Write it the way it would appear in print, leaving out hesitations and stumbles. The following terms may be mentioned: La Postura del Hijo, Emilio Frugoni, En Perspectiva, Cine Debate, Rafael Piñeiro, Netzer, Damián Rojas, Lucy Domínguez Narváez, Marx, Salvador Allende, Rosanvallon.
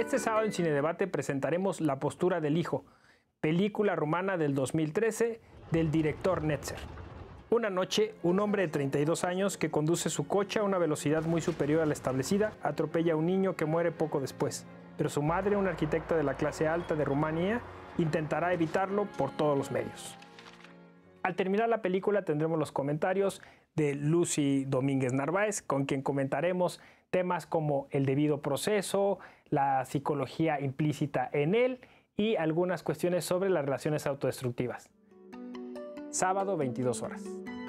Este sábado en Cine Debate presentaremos La Postura del Hijo, película rumana del 2013 del director Netzer. Una noche, un hombre de 32 años que conduce su coche a una velocidad muy superior a la establecida atropella a un niño que muere poco después, pero su madre, una arquitecta de la clase alta de Rumanía, intentará evitarlo por todos los medios. Al terminar la película tendremos los comentarios de Lucy Domínguez Narváez, con quien comentaremos temas como el debido proceso, la psicología implícita en él y algunas cuestiones sobre las relaciones autodestructivas. Sábado, 22 horas.